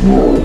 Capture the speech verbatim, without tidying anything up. No.